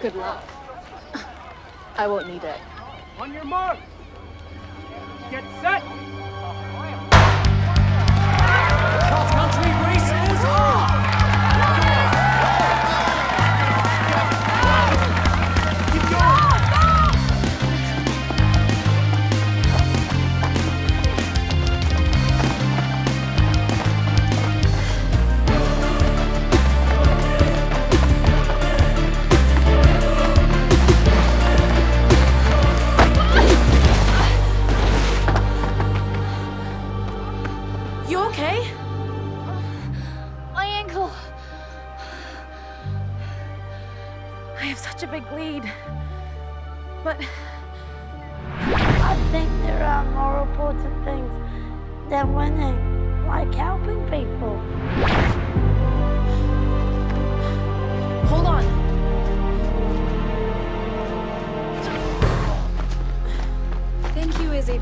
Good luck. I won't need it. On your mark! Get set! Cross-country race is off!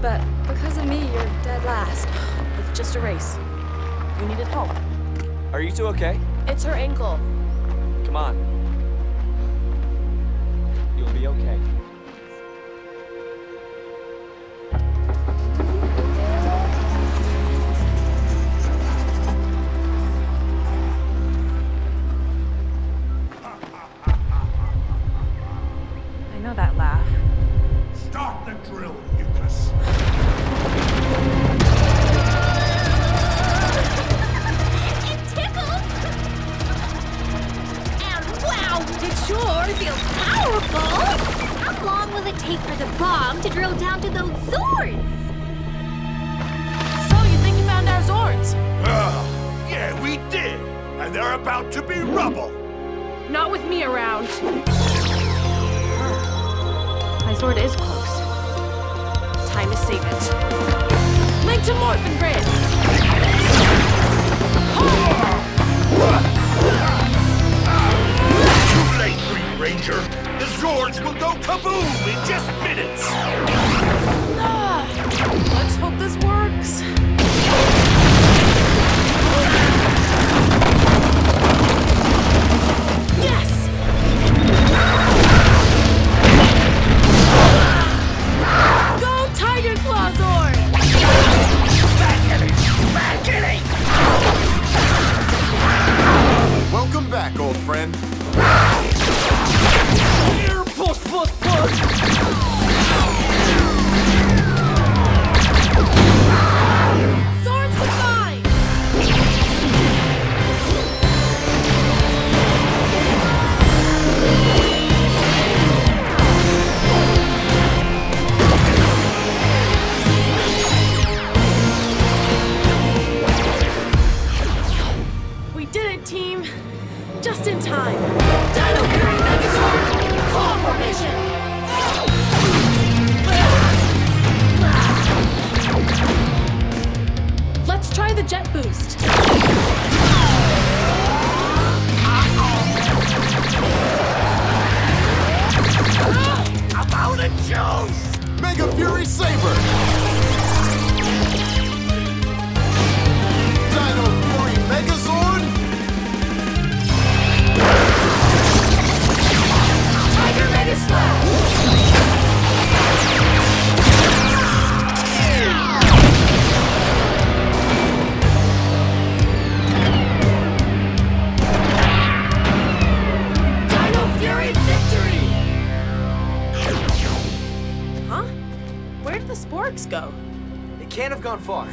But because of me, you're dead last. It's just a race. You needed help. Are you two okay? It's her ankle. Come on. You'll be okay. I know that laugh. Stop the drill. Feels powerful! How long will it take for the bomb to drill down to those Zords? So you think you found our Zords? Yeah, we did! And they're about to be rubble! Not with me around. My Zord is close. Time to save it. Link to Morphin Grid! Oh! Green Ranger, the Zords will go kaboom in just minutes! Let's hope this works. Yes! Go Tiger Claw Zord! Back at it! Welcome back, old friend. Here, push, push, push! Zords goodbye! We did it, team! Just in time! Dino Fury Megazord! Claw formation! Let's try the jet boost! I'm out of juice! Mega Fury Saber! Dino Fury Megazord! Tiger Mega Slash! Dino Fury victory! Huh? Where did the Sporix go? It can't have gone far.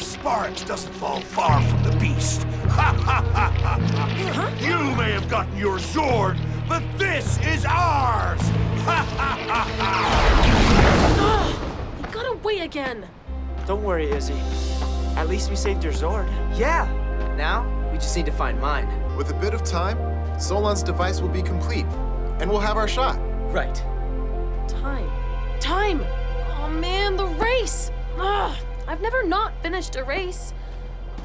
Sporix doesn't fall far from the beast. Ha ha ha ha ha! You may have gotten your Zord, but this is ours! Ha ha ha ha! He got away again! Don't worry, Izzy. At least we saved your Zord. Yeah! Now, we just need to find mine. With a bit of time, Solon's device will be complete, and we'll have our shot. Right. Time. Time! Oh man, the race! Ugh! I've never not finished a race.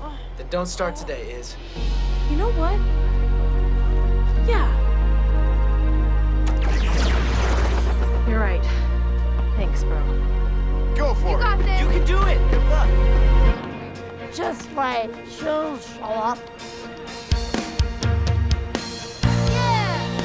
Oh. Then don't start today, Iz. You know what? Yeah. You're right. Thanks, bro. Go for it! You got this! You can do it! Good luck! Just like show up. Yeah!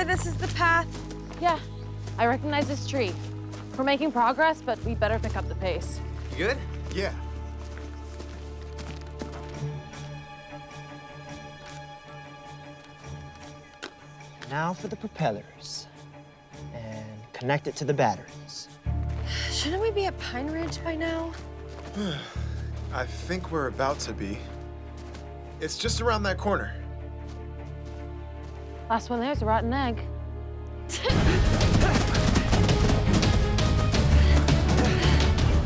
sure this is the path? Yeah, I recognize this tree. We're making progress, but we better pick up the pace. You good? Yeah. Now for the propellers. And connect it to the batteries. Shouldn't we be at Pine Ridge by now? I think we're about to be. It's just around that corner. Last one there's a rotten egg.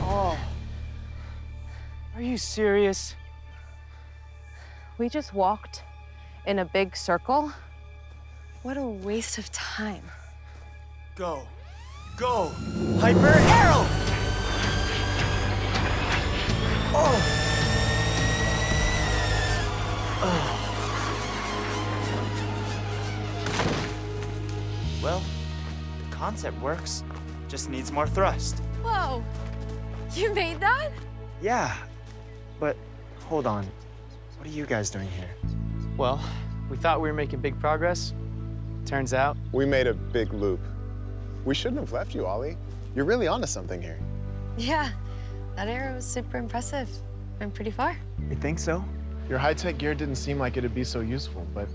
Oh. Are you serious? We just walked in a big circle. What a waste of time. Go. Go! Hyper arrow! Oh! Oh. Well, the concept works. Just needs more thrust. Whoa! You made that? Yeah. But hold on. What are you guys doing here? Well, we thought we were making big progress. Turns out... we made a big loop. We shouldn't have left you, Ollie. You're really onto something here. Yeah. That arrow was super impressive. Went pretty far. You think so? Your high-tech gear didn't seem like it'd be so useful, but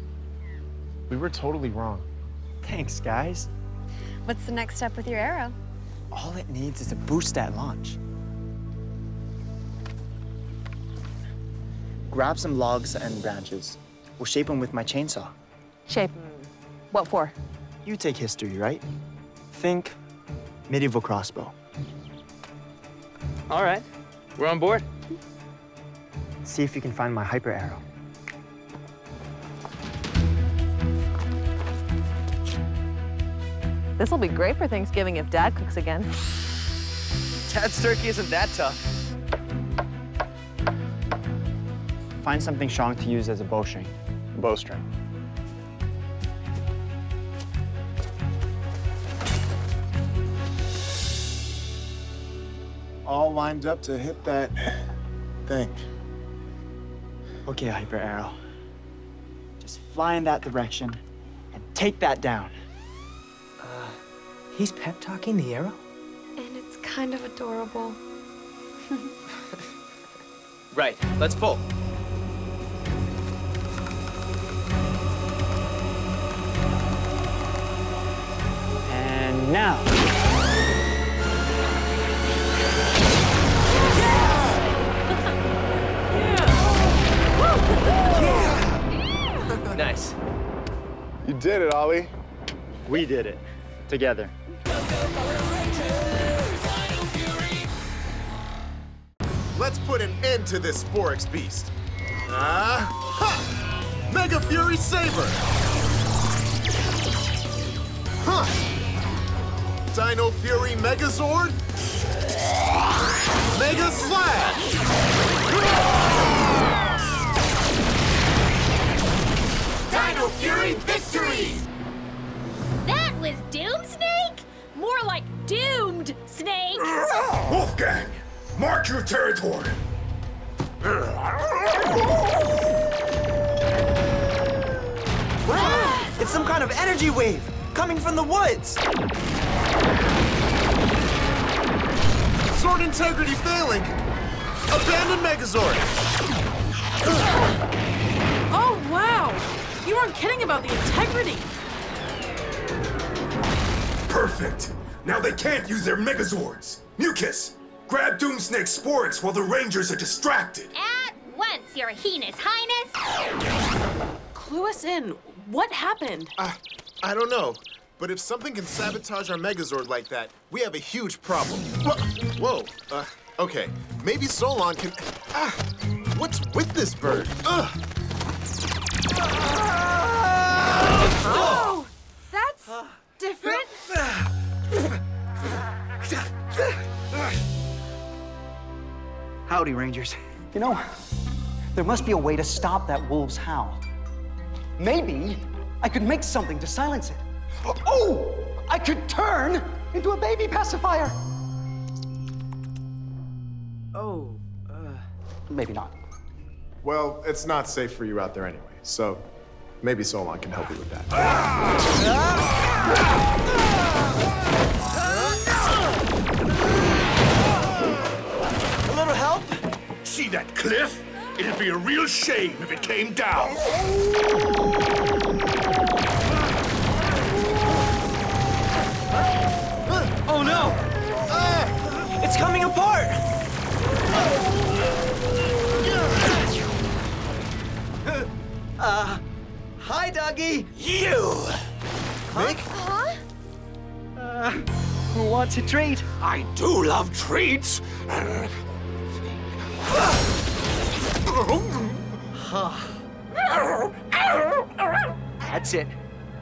we were totally wrong. Thanks, guys. What's the next step with your arrow? All it needs is a boost at launch. Grab some logs and branches. We'll shape them with my chainsaw. Shape them? What for? You take history, right? Think medieval crossbow. All right. We're on board. See if you can find my hyper arrow. This'll be great for Thanksgiving if Dad cooks again. Dad's turkey isn't that tough. Find something strong to use as a bowstring. Bowstring. All lined up to hit that thing. Okay, hyper arrow. Just fly in that direction and take that down. He's pep-talking the arrow? And it's kind of adorable. Right, let's pull. And now. Yeah! Yeah! Nice. You did it, Ollie. We did it. Together. Let's put an end to this Sporix beast. Ha! Mega Fury Saber! Huh! Dino Fury Megazord! Mega Slash! Dino Fury Victory! That was Doomsnake? More like Doomed Snake. Wolfgang, mark your territory. It's some kind of energy wave coming from the woods. Zord integrity failing. Abandon Megazord. Oh, wow. You weren't kidding about the integrity. Perfect. Now they can't use their Megazords. Mucus, grab Doomsnake Sporix while the Rangers are distracted. At once, your heinous highness. Clue us in. What happened? I don't know. But if something can sabotage our Megazord like that, we have a huge problem. Whoa. Okay. Maybe Solon can... what's with this bird? Oh! That's... different? Howdy, Rangers. You know, there must be a way to stop that wolf's howl. Maybe I could make something to silence it. Oh! I could turn into a baby pacifier! Oh, maybe not. Well, it's not safe for you out there anyway, so Maybe Solon can help you with that. A little help? See that cliff? It'd be a real shame if it came down. Oh no! It's coming apart! Hi, doggy! You! Mick? Huh? Who wants a treat? I do love treats! That's it.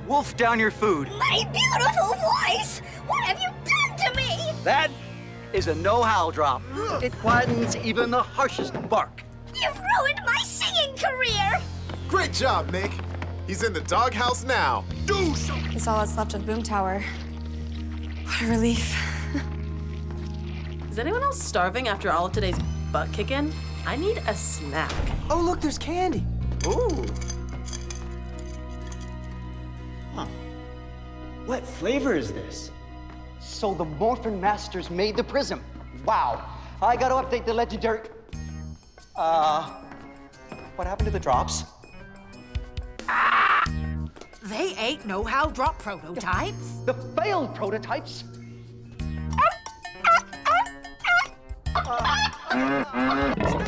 Wolf down your food. My beautiful voice! What have you done to me? That is a no-howl drop. It quietens even the harshest bark. You've ruined my singing career! Great job, Mick. He's in the doghouse now. Do something! It's all that's left of Boom Tower. What a relief. Is anyone else starving after all of today's butt kicking? I need a snack. Oh, look, there's candy. Ooh. Huh. What flavor is this? So the Morphin Masters made the prism. Wow. I gotta update the legendary... what happened to the drops? Ah! They ain't know-how drop prototypes. The failed prototypes. Stay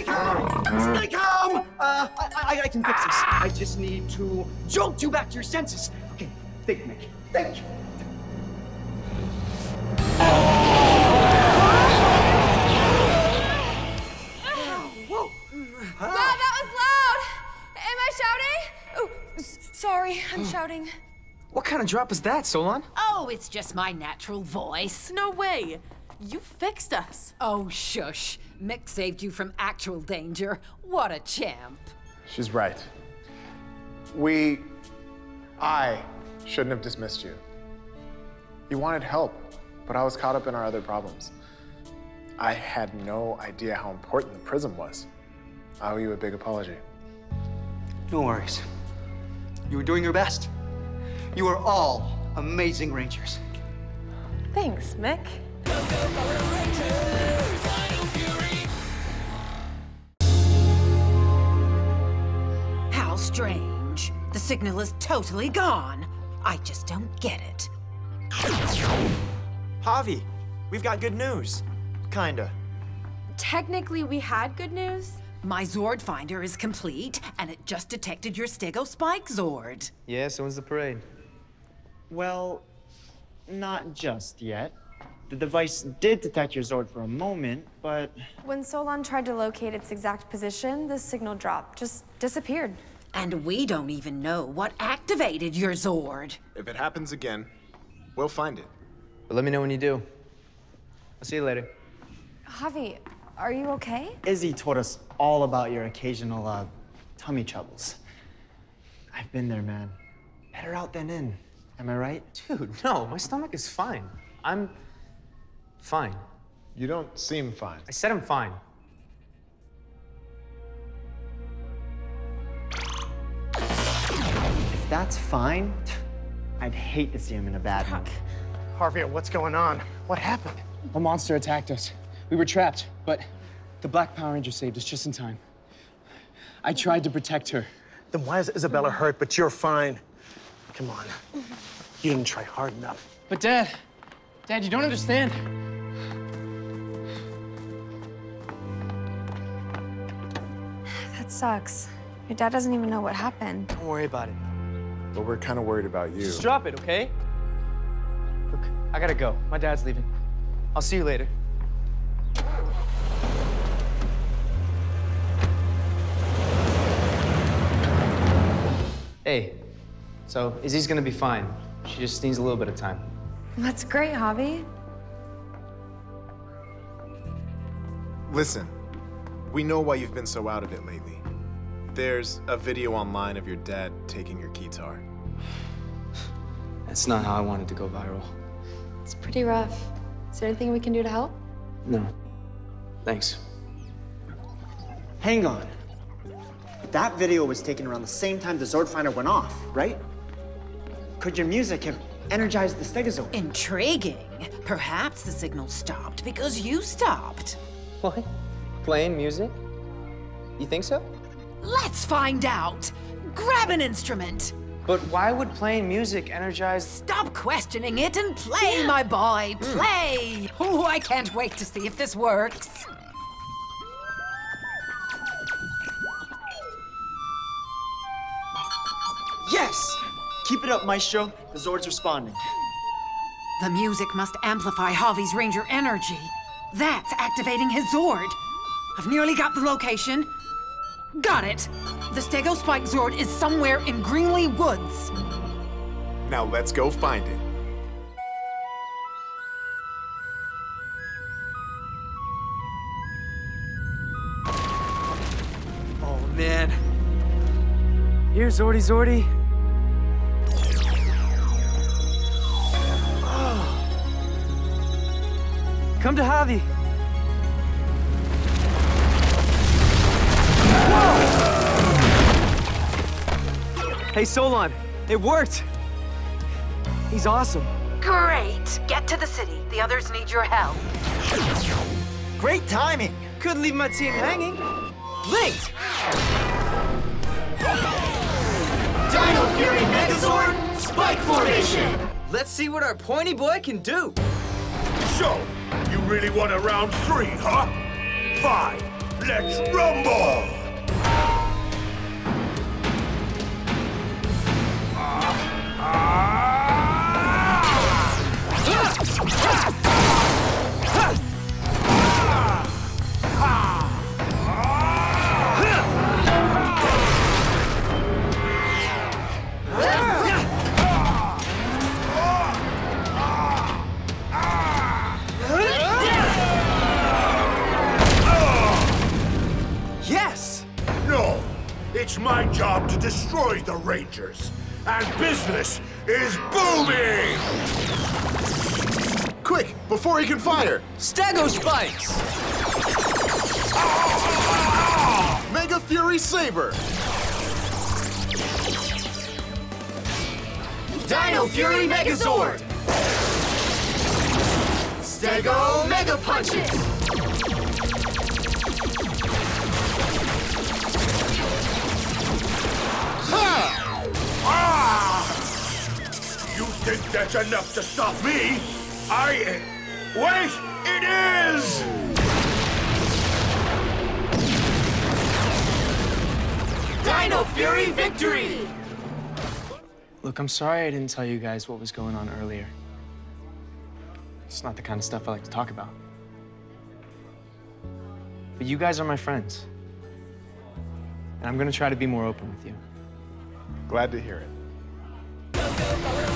calm! Stay calm! I can fix this. I just need to jolt you back to your senses. Okay, think, Mick. Think! Whoa! Huh? Wow, that was loud! Am I shouting? Oh, sorry, I'm shouting. What kind of drop is that, Solon? Oh, it's just my natural voice. No way! You fixed us. Oh, shush. Mick saved you from actual danger. What a champ. She's right. I shouldn't have dismissed you. You wanted help, but I was caught up in our other problems. I had no idea how important the prism was. I owe you a big apology. No worries. You were doing your best. You are all amazing Rangers. Thanks, Mick. How strange. The signal is totally gone. I just don't get it. Javi, we've got good news. Kinda. Technically, we had good news. My Zordfinder is complete, and it just detected your Stego Spike Zord. Yeah, so when's the parade? Well, not just yet. The device did detect your Zord for a moment, but... When Solon tried to locate its exact position, the signal dropped, just disappeared. And we don't even know what activated your Zord. If it happens again, we'll find it. But let me know when you do. I'll see you later. Javi, are you okay? Izzy told us all about your occasional, tummy troubles. I've been there, man. Better out than in. Am I right? Dude, no, my stomach is fine. I'm... fine. You don't seem fine. I said I'm fine. If that's fine, I'd hate to see him in a bad mood. Harvey, what's going on? What happened? A monster attacked us. We were trapped, but the Black Power Ranger saved us just in time. I tried to protect her. Then why is Isabella hurt, but you're fine? Come on. You didn't try hard enough. But Dad, you don't understand. That sucks. Your dad doesn't even know what happened. Don't worry about it. But we're kind of worried about you. Just drop it, okay? Look, I gotta go. My dad's leaving. I'll see you later. Hey, so Izzy's gonna be fine. She just needs a little bit of time. That's great, Javi. Listen, we know why you've been so out of it lately. There's a video online of your dad taking your guitar. That's not how I wanted to go viral. It's pretty rough. Is there anything we can do to help? No. Thanks. Hang on. That video was taken around the same time the Zordfinder went off, right? Could your music have energized the Stegazord? Intriguing. Perhaps the signal stopped because you stopped. What? Playing music? You think so? Let's find out. Grab an instrument. But why would playing music energize? Stop questioning it and play, my boy, play! Oh, I can't wait to see if this works. Yes! Keep it up, Maestro. The Zord's responding. The music must amplify Javi's Ranger energy. That's activating his Zord. I've nearly got the location. Got it! The Stego Spike Zord is somewhere in Greenlee Woods. Now let's go find it. Oh man. Here, Zordy Zordy. Oh. Come to Javi. Hey, Solon, it worked! He's awesome. Great! Get to the city. The others need your help. Great timing! Couldn't leave my team hanging. Linked! Dino Fury Megazord, Spike Formation! Let's see what our pointy boy can do. So, you really want a round three, huh? Fine, let's rumble! Yes! No, it's my job to destroy the Rangers. And business is booming! Quick, before he can fire! Stego Spikes! Ah! Mega Fury Saber! Dino Fury Megazord! Stego Mega Punches! Ha! Ah! You think that's enough to stop me? Wait, it is! Dino Fury victory! Look, I'm sorry I didn't tell you guys what was going on earlier. It's not the kind of stuff I like to talk about. But you guys are my friends. And I'm gonna try to be more open with you. Glad to hear it.